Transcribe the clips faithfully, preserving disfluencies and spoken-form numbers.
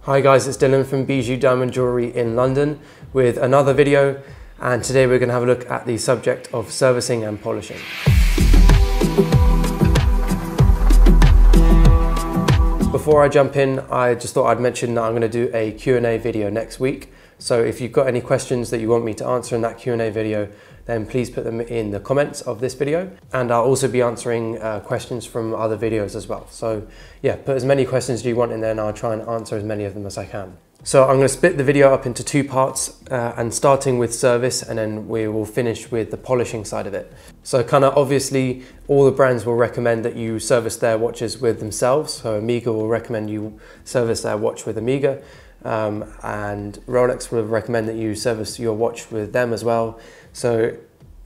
Hi guys, it's Dylan from Bijou Diamond Jewellery in London with another video, and today we're going to have a look at the subject of servicing and polishing. Before I jump in, I just thought I'd mention that I'm going to do a Q and A video next week. So if you've got any questions that you want me to answer in that Q and A video, then please put them in the comments of this video. And I'll also be answering uh, questions from other videos as well. So yeah, put as many questions as you want in there and I'll try and answer as many of them as I can. So I'm gonna split the video up into two parts uh, and starting with service, and then we will finish with the polishing side of it. So kind of obviously all the brands will recommend that you service their watches with themselves. So Omega will recommend you service their watch with Omega. Um, and Rolex would recommend that you service your watch with them as well. So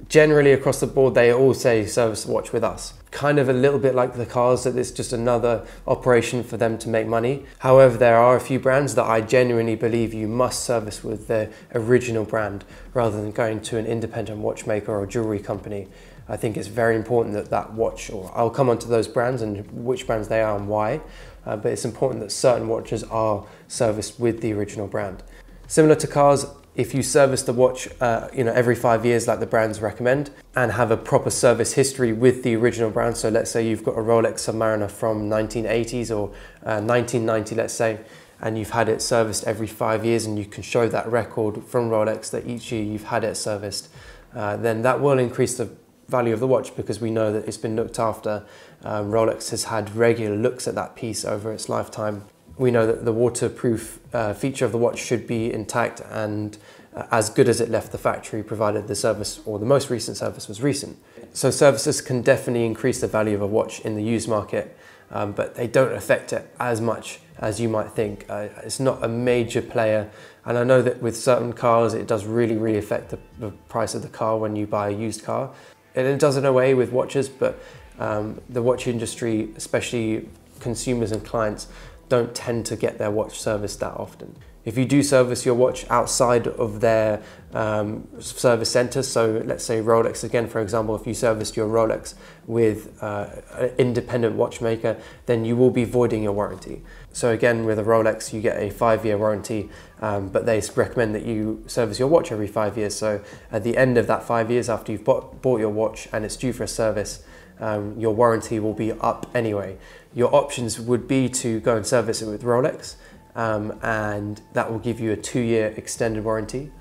generally across the board, they all say service the watch with us. Kind of a little bit like the cars, that it's just another operation for them to make money. However, there are a few brands that I genuinely believe you must service with their original brand rather than going to an independent watchmaker or jewelry company. I think it's very important that that watch, or I'll come onto those brands and which brands they are and why, uh, but it's important that certain watches are serviced with the original brand. Similar to cars, if you service the watch uh, you know, every five years like the brands recommend, and have a proper service history with the original brand, so let's say you've got a Rolex Submariner from nineteen eighties or uh, nineteen ninety, let's say, and you've had it serviced every five years and you can show that record from Rolex that each year you've had it serviced, uh, then that will increase the value of the watch because we know that it's been looked after. Um, Rolex has had regular looks at that piece over its lifetime. We know that the waterproof uh, feature of the watch should be intact and uh, as good as it left the factory, provided the service or the most recent service was recent. So services can definitely increase the value of a watch in the used market, um, but they don't affect it as much as you might think. Uh, it's not a major player. And I know that with certain cars, it does really, really affect the, the price of the car when you buy a used car. And it does in a way with watches, but um, the watch industry, especially consumers and clients, don't tend to get their watch serviced that often. If you do service your watch outside of their um, service center, so let's say Rolex again, for example, if you serviced your Rolex with uh, an independent watchmaker, then you will be voiding your warranty. So again, with a Rolex, you get a five-year warranty, um, but they recommend that you service your watch every five years. So at the end of that five years, after you've bought, bought your watch and it's due for a service, um, your warranty will be up anyway. Your options would be to go and service it with Rolex, Um, and that will give you a two-year extended warranty.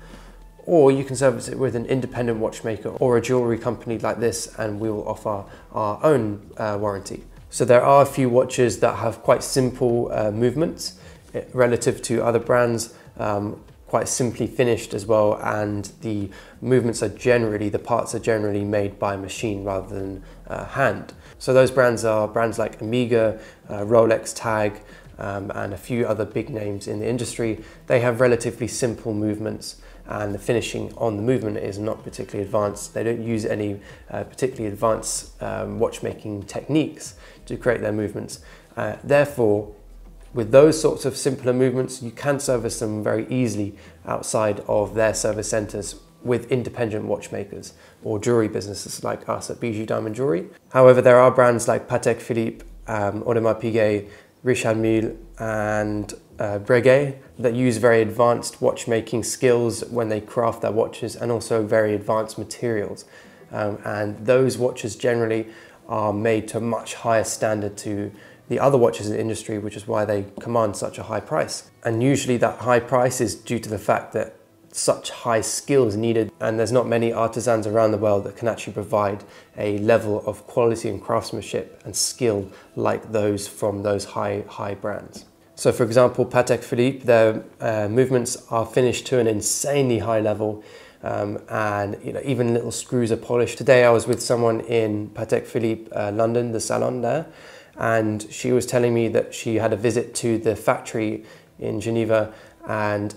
Or you can service it with an independent watchmaker or a jewellery company like this, and we will offer our own uh, warranty. So there are a few watches that have quite simple uh, movements relative to other brands, um, quite simply finished as well, and the movements are generally, the parts are generally made by machine rather than uh, hand. So those brands are brands like Omega, uh, Rolex, Tag, Um, and a few other big names in the industry. They have relatively simple movements, and the finishing on the movement is not particularly advanced. They don't use any uh, particularly advanced um, watchmaking techniques to create their movements. Uh, therefore, with those sorts of simpler movements, you can service them very easily outside of their service centers with independent watchmakers or jewelry businesses like us at Bijou Diamond Jewellery. However, there are brands like Patek Philippe, um, Audemars Piguet, Richard Mille and uh, Breguet that use very advanced watchmaking skills when they craft their watches, and also very advanced materials. Um, and those watches generally are made to a much higher standard to the other watches in the industry, which is why they command such a high price. And usually that high price is due to the fact that such high skills needed, and there's not many artisans around the world that can actually provide a level of quality and craftsmanship and skill like those from those high high brands. So for example, Patek Philippe, their uh, movements are finished to an insanely high level, um, and you know, even little screws are polished. Today I was with someone in Patek Philippe uh, London, the salon there, and she was telling me that she had a visit to the factory in Geneva, and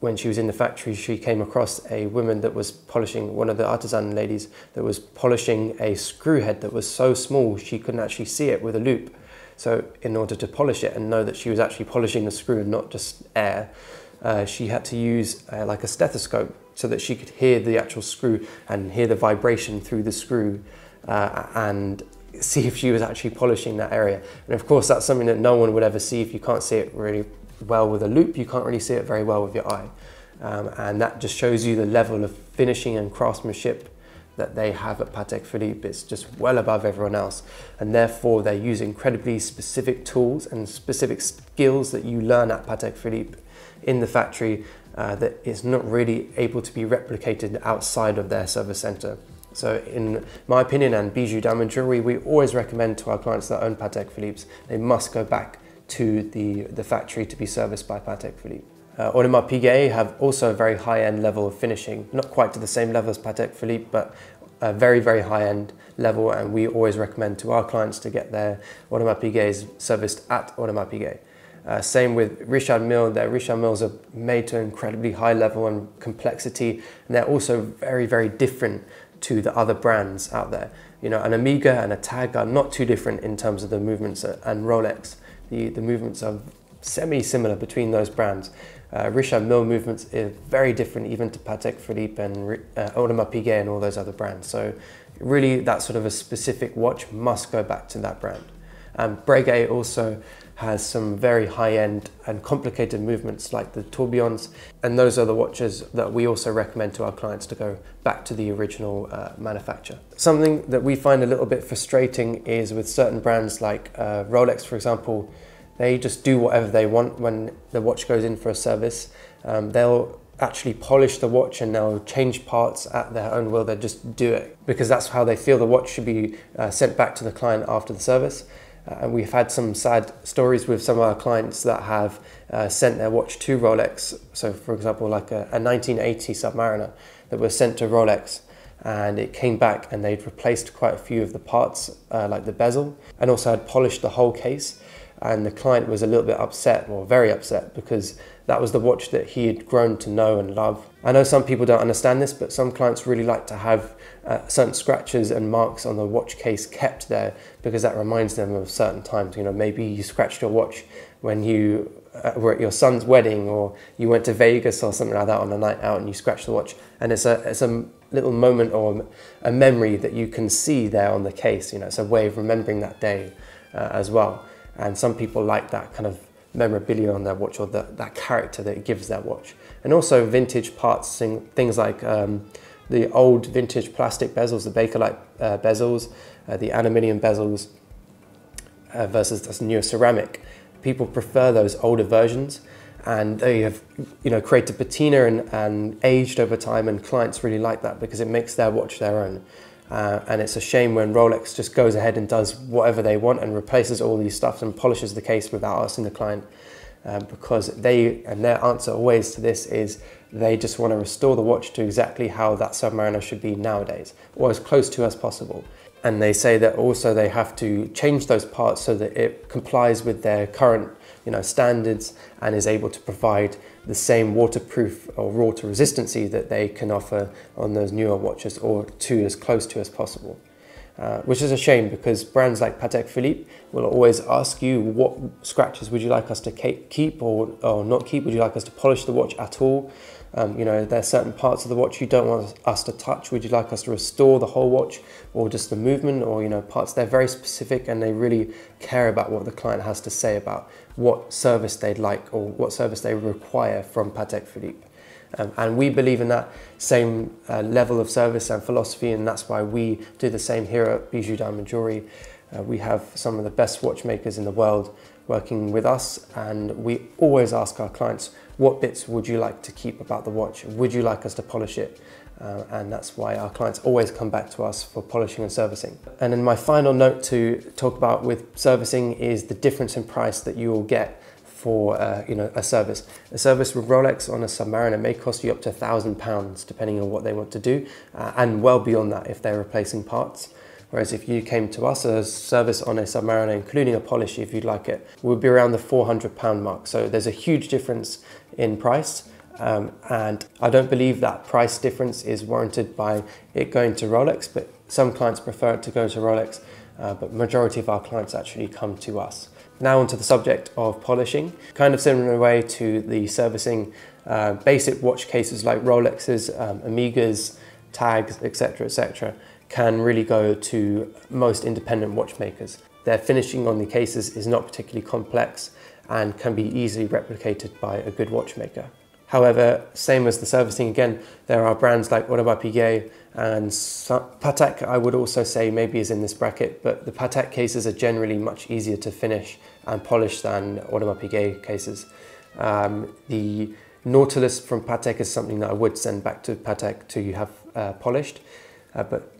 when she was in the factory, she came across a woman that was polishing, one of the artisan ladies that was polishing a screw head that was so small she couldn't actually see it with a loop. So in order to polish it and know that she was actually polishing the screw and not just air, uh, she had to use uh, like a stethoscope so that she could hear the actual screw and hear the vibration through the screw uh, and see if she was actually polishing that area. And of course, that's something that no one would ever see if you can't see it really well with a loop, you can't really see it very well with your eye. Um, and that just shows you the level of finishing and craftsmanship that they have at Patek Philippe. It's just well above everyone else. And therefore they use incredibly specific tools and specific skills that you learn at Patek Philippe in the factory uh, that is not really able to be replicated outside of their service center. So in my opinion, and Bijou Diamond Jewellery, we always recommend to our clients that own Patek Philippe's, they must go back to the, the factory to be serviced by Patek Philippe. Uh, Audemars Piguet have also a very high-end level of finishing, not quite to the same level as Patek Philippe, but a very, very high-end level, and we always recommend to our clients to get their Audemars Piguets serviced at Audemars Piguet. Uh, same with Richard Mille. Their Richard Milles are made to an incredibly high level and complexity, and they're also very, very different to the other brands out there. You know, an Omega and a Tag are not too different in terms of the movements, and Rolex. The, the movements are semi-similar between those brands. Uh, Richard Mille movements is very different even to Patek Philippe and uh, Audemars Piguet and all those other brands. So really that sort of a specific watch must go back to that brand. And Breguet also has some very high-end and complicated movements like the tourbillons, and those are the watches that we also recommend to our clients to go back to the original uh, manufacturer. Something that we find a little bit frustrating is with certain brands like uh, Rolex, for example. They just do whatever they want when the watch goes in for a service. Um, they'll actually polish the watch and they'll change parts at their own will. They'll just do it because that's how they feel the watch should be uh, sent back to the client after the service. Uh, and we've had some sad stories with some of our clients that have uh, sent their watch to Rolex. So for example, like a, a nineteen eighty Submariner that was sent to Rolex, and it came back and they'd replaced quite a few of the parts, uh, like the bezel, and also had polished the whole case. And the client was a little bit upset, or very upset, because that was the watch that he had grown to know and love. I know some people don't understand this, but some clients really like to have uh, certain scratches and marks on the watch case kept there because that reminds them of certain times. You know, maybe you scratched your watch when you uh, were at your son's wedding, or you went to Vegas or something like that on a night out and you scratched the watch. And it's a, it's a little moment or a memory that you can see there on the case. You know, it's a way of remembering that day uh, as well. And some people like that kind of memorabilia on their watch, or the, that character that it gives their watch. And also vintage parts, things like um, the old vintage plastic bezels, the Bakelite uh, bezels, uh, the aluminium bezels uh, versus this newer ceramic. People prefer those older versions, and they have, you know, created patina and, and aged over time, and clients really like that because it makes their watch their own. Uh, and it's a shame when Rolex just goes ahead and does whatever they want and replaces all these stuffs and polishes the case without asking the client, uh, because they, and their answer always to this is they just want to restore the watch to exactly how that Submariner should be nowadays, or as close to as possible. And they say that also they have to change those parts so that it complies with their current, you know, standards and is able to provide the same waterproof or water resistancy that they can offer on those newer watches, or to as close to as possible. Uh, which is a shame because brands like Patek Philippe will always ask you, what scratches would you like us to keep or, or not keep? Would you like us to polish the watch at all? Um, you know, there are certain parts of the watch you don't want us to touch. Would you like us to restore the whole watch, or just the movement, or, you know, parts? They're very specific and they really care about what the client has to say about what service they'd like or what service they require from Patek Philippe. Um, and we believe in that same uh, level of service and philosophy, and that's why we do the same here at Bijou Diamond Jewellery. Uh, we have some of the best watchmakers in the world working with us, and we always ask our clients, what bits would you like to keep about the watch? Would you like us to polish it? Uh, and that's why our clients always come back to us for polishing and servicing. And then my final note to talk about with servicing is the difference in price that you will get for uh, you know, a service. A service with Rolex on a Submariner may cost you up to a thousand pounds, depending on what they want to do, uh, and well beyond that if they're replacing parts. Whereas if you came to us, a service on a Submariner, including a polish if you'd like it, would be around the four hundred pound mark. So there's a huge difference in price, um, and I don't believe that price difference is warranted by it going to Rolex, but some clients prefer it to go to Rolex, uh, but majority of our clients actually come to us. Now onto the subject of polishing. Kind of similar way to the servicing, uh, basic watch cases like Rolexes, um, Omegas, Tags, et cetera, et cetera, can really go to most independent watchmakers. Their finishing on the cases is not particularly complex, and can be easily replicated by a good watchmaker. However, same as the servicing again, there are brands like Audemars Piguet and Patek, I would also say maybe is in this bracket, but the Patek cases are generally much easier to finish and polish than Audemars Piguet cases. Um, the Nautilus from Patek is something that I would send back to Patek to have uh, polished, uh, but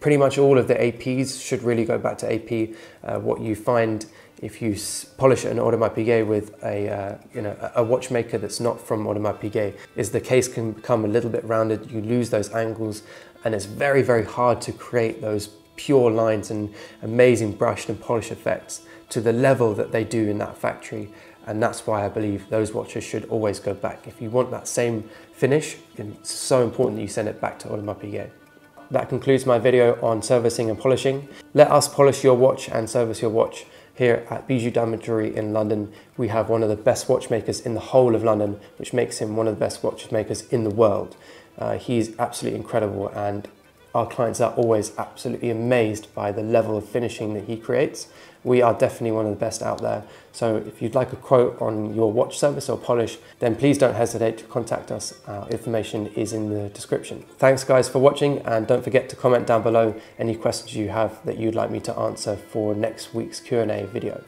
pretty much all of the A Ps should really go back to A P. Uh, what you find if you polish an Audemars Piguet with a, uh, you know, a watchmaker that's not from Audemars Piguet is the case can become a little bit rounded, you lose those angles, and it's very, very hard to create those pure lines and amazing brushed and polish effects to the level that they do in that factory. And that's why I believe those watches should always go back. If you want that same finish, it's so important that you send it back to Audemars Piguet. That concludes my video on servicing and polishing. Let us polish your watch and service your watch here at Bijou Diamond Jewellery in London. We have one of the best watchmakers in the whole of London, which makes him one of the best watchmakers in the world. Uh, he's absolutely incredible, and our clients are always absolutely amazed by the level of finishing that he creates. We are definitely one of the best out there. So if you'd like a quote on your watch service or polish, then please don't hesitate to contact us. Our information is in the description. Thanks guys for watching, and don't forget to comment down below any questions you have that you'd like me to answer for next week's Q and A video.